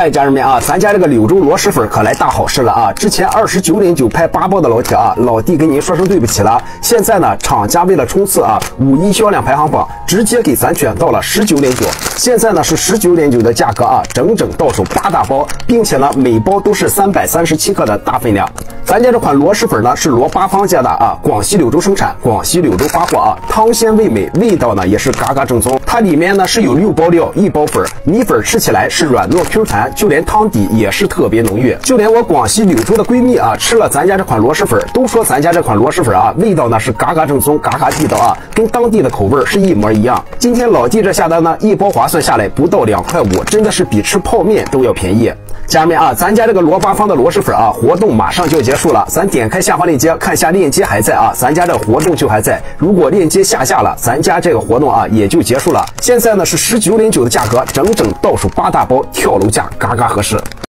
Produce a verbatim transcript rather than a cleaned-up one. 快，家人们啊，咱家这个柳州螺蛳粉可来大好事了啊！之前二十九点九拍八包的老铁啊，老弟跟您说声对不起了。现在呢，厂家为了冲刺啊五一销量排行榜，直接给咱卷到了十九点九。现在呢是十九点九的价格啊，整整到手八大包，并且呢每包都是三百三十七克的大分量。咱家这款螺蛳粉呢是罗八方家的啊，广西柳州生产，广西柳州发货啊，汤鲜味美，味道呢也是嘎嘎正宗。它里面呢是有六包料，一包粉，米粉吃起来是软糯 Q 弹。 就连汤底也是特别浓郁，就连我广西柳州的闺蜜啊，吃了咱家这款螺蛳粉，都说咱家这款螺蛳粉啊，味道呢是嘎嘎正宗，嘎嘎地道啊，跟当地的口味是一模一样。今天老弟这下单呢，一包划算下来不到两块五，真的是比吃泡面都要便宜。家人们啊，咱家这个罗八方的螺蛳粉啊，活动马上就要结束了，咱点开下方链接看一下，链接还在啊，咱家这活动就还在。如果链接下架了，咱家这个活动啊也就结束了。现在呢是十九点九的价格，整整到手八大包，跳楼价。 嘎嘎合适。